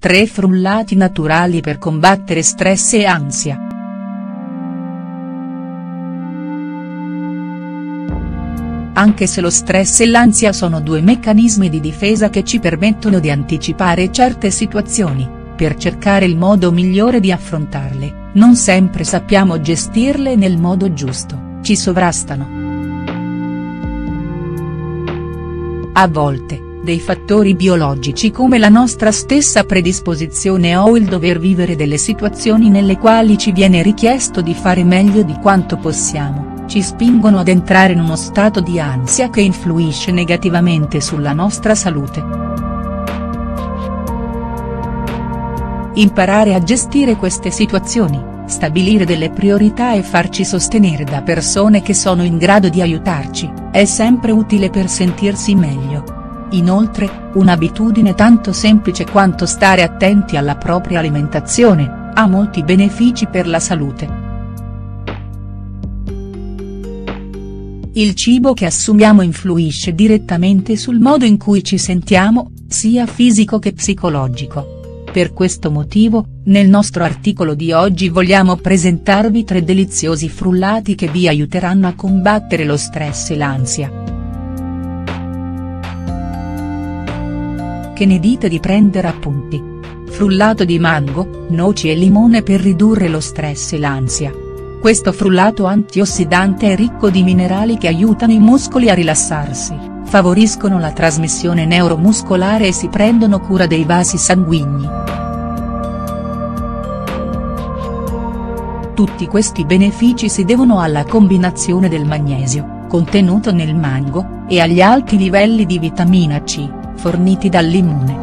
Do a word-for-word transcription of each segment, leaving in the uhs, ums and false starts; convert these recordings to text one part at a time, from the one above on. Tre frullati naturali per combattere stress e ansia. Anche se lo stress e l'ansia sono due meccanismi di difesa che ci permettono di anticipare certe situazioni, per cercare il modo migliore di affrontarle, non sempre sappiamo gestirle nel modo giusto, ci sovrastano. A volte, dei fattori biologici come la nostra stessa predisposizione o il dover vivere delle situazioni nelle quali ci viene richiesto di fare meglio di quanto possiamo, ci spingono ad entrare in uno stato di ansia che influisce negativamente sulla nostra salute. Imparare a gestire queste situazioni, stabilire delle priorità e farci sostenere da persone che sono in grado di aiutarci, è sempre utile per sentirsi meglio. Inoltre, un'abitudine tanto semplice quanto stare attenti alla propria alimentazione, ha molti benefici per la salute. Il cibo che assumiamo influisce direttamente sul modo in cui ci sentiamo, sia fisico che psicologico. Per questo motivo, nel nostro articolo di oggi vogliamo presentarvi tre deliziosi frullati che vi aiuteranno a combattere lo stress e l'ansia. Che ne dite di prendere appunti? Frullato di mango, noci e limone per ridurre lo stress e l'ansia. Questo frullato antiossidante è ricco di minerali che aiutano i muscoli a rilassarsi, favoriscono la trasmissione neuromuscolare e si prendono cura dei vasi sanguigni. Tutti questi benefici si devono alla combinazione del magnesio, contenuto nel mango, e agli alti livelli di vitamina C, forniti dal limone.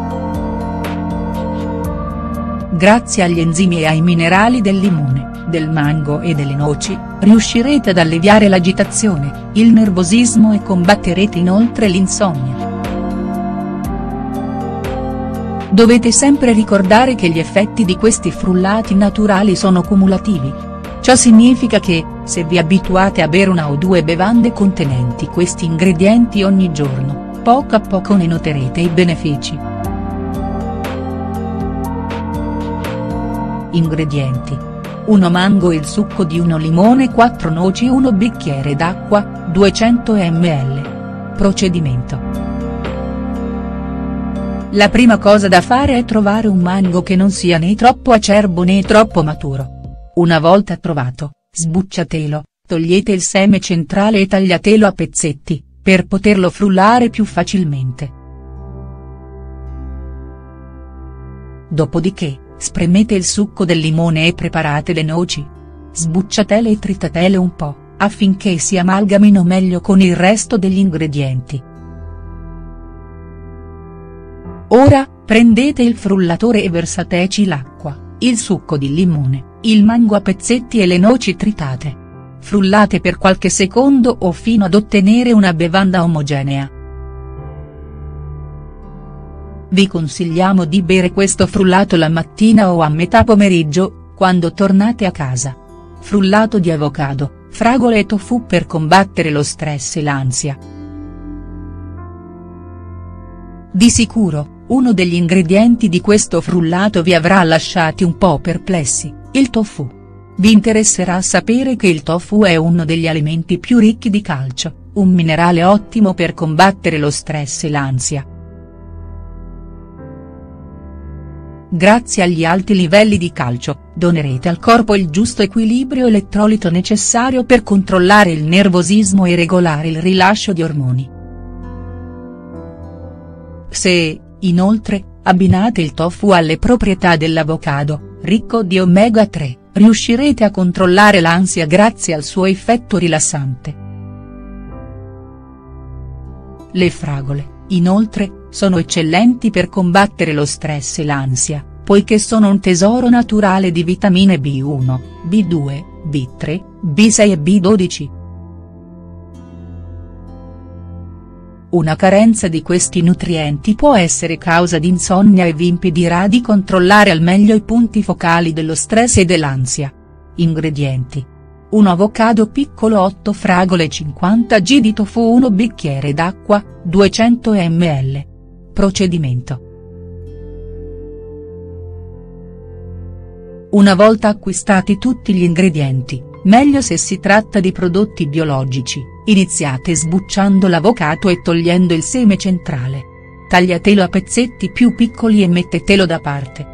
Grazie agli enzimi e ai minerali del limone, del mango e delle noci, riuscirete ad alleviare l'agitazione, il nervosismo e combatterete inoltre l'insonnia. Dovete sempre ricordare che gli effetti di questi frullati naturali sono cumulativi. Ciò significa che, se vi abituate a bere una o due bevande contenenti questi ingredienti ogni giorno, poco a poco ne noterete i benefici. Ingredienti: uno mango e il succo di uno limone, quattro noci, uno bicchiere d'acqua, duecento millilitri. Procedimento. La prima cosa da fare è trovare un mango che non sia né troppo acerbo né troppo maturo. Una volta trovato, sbucciatelo, togliete il seme centrale e tagliatelo a pezzetti, per poterlo frullare più facilmente. Dopodiché, spremete il succo del limone e preparate le noci. Sbucciatele e tritatele un po', affinché si amalgamino meglio con il resto degli ingredienti. Ora, prendete il frullatore e versateci l'acqua, il succo di limone, il mango a pezzetti e le noci tritate. Frullate per qualche secondo o fino ad ottenere una bevanda omogenea. Vi consigliamo di bere questo frullato la mattina o a metà pomeriggio, quando tornate a casa. Frullato di avocado, fragole e tofu per combattere lo stress e l'ansia. Di sicuro, uno degli ingredienti di questo frullato vi avrà lasciati un po' perplessi, il tofu. Vi interesserà sapere che il tofu è uno degli alimenti più ricchi di calcio, un minerale ottimo per combattere lo stress e l'ansia. Grazie agli alti livelli di calcio, donerete al corpo il giusto equilibrio elettrolito necessario per controllare il nervosismo e regolare il rilascio di ormoni. Se, inoltre, abbinate il tofu alle proprietà dell'avocado, ricco di omega tre. Riuscirete a controllare l'ansia grazie al suo effetto rilassante. Le fragole, inoltre, sono eccellenti per combattere lo stress e l'ansia, poiché sono un tesoro naturale di vitamine B uno, B due, B tre, B sei e B dodici. Una carenza di questi nutrienti può essere causa di insonnia e vi impedirà di controllare al meglio i punti focali dello stress e dell'ansia. Ingredienti: un avocado piccolo, otto fragole, cinquanta grammi di tofu, uno bicchiere d'acqua, duecento millilitri. Procedimento. Una volta acquistati tutti gli ingredienti, meglio se si tratta di prodotti biologici, iniziate sbucciando l'avocado e togliendo il seme centrale. Tagliatelo a pezzetti più piccoli e mettetelo da parte.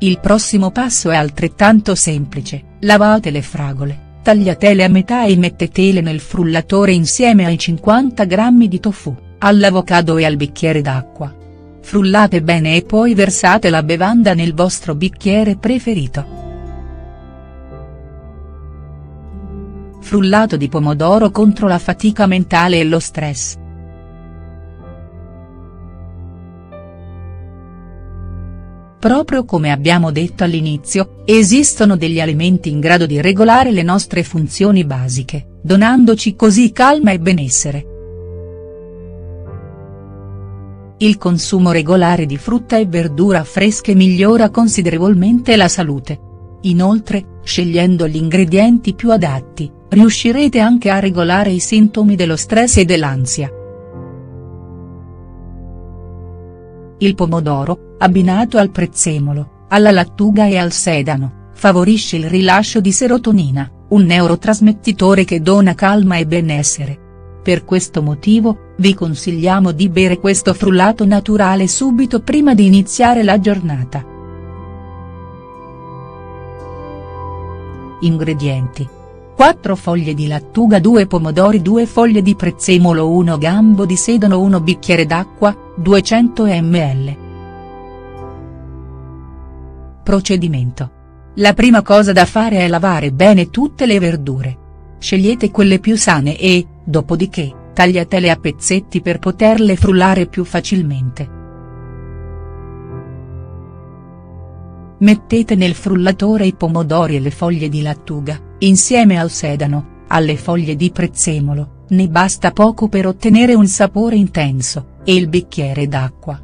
Il prossimo passo è altrettanto semplice, lavate le fragole, tagliatele a metà e mettetele nel frullatore insieme ai cinquanta grammi di tofu, all'avocado e al bicchiere d'acqua. Frullate bene e poi versate la bevanda nel vostro bicchiere preferito. Frullato di pomodoro contro la fatica mentale e lo stress. Proprio come abbiamo detto all'inizio, esistono degli alimenti in grado di regolare le nostre funzioni basiche, donandoci così calma e benessere. Il consumo regolare di frutta e verdura fresche migliora considerevolmente la salute. Inoltre, scegliendo gli ingredienti più adatti, riuscirete anche a regolare i sintomi dello stress e dell'ansia. Il pomodoro, abbinato al prezzemolo, alla lattuga e al sedano, favorisce il rilascio di serotonina, un neurotrasmettitore che dona calma e benessere. Per questo motivo, vi consigliamo di bere questo frullato naturale subito prima di iniziare la giornata. Ingredienti: quattro foglie di lattuga, due pomodori, due foglie di prezzemolo, un gambo di sedano, un bicchiere d'acqua, duecento millilitri. Procedimento. La prima cosa da fare è lavare bene tutte le verdure. Scegliete quelle più sane e, dopodiché, tagliatele a pezzetti per poterle frullare più facilmente. Mettete nel frullatore i pomodori e le foglie di lattuga, insieme al sedano, alle foglie di prezzemolo, ne basta poco per ottenere un sapore intenso, e il bicchiere d'acqua.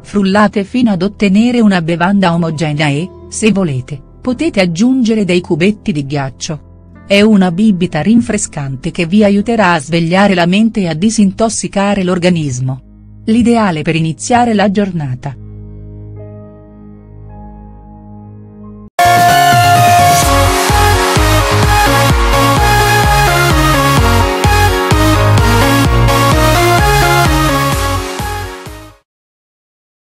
Frullate fino ad ottenere una bevanda omogenea e, se volete, potete aggiungere dei cubetti di ghiaccio. È una bibita rinfrescante che vi aiuterà a svegliare la mente e a disintossicare l'organismo. L'ideale per iniziare la giornata.